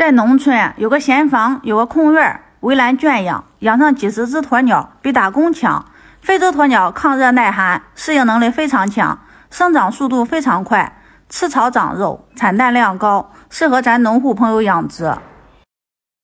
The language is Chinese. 在农村啊，有个闲房，有个空院，围栏圈养，养上几十只鸵鸟比打工强。非洲鸵鸟抗热耐寒，适应能力非常强，生长速度非常快，吃草长肉，产蛋量高，适合咱农户朋友养殖。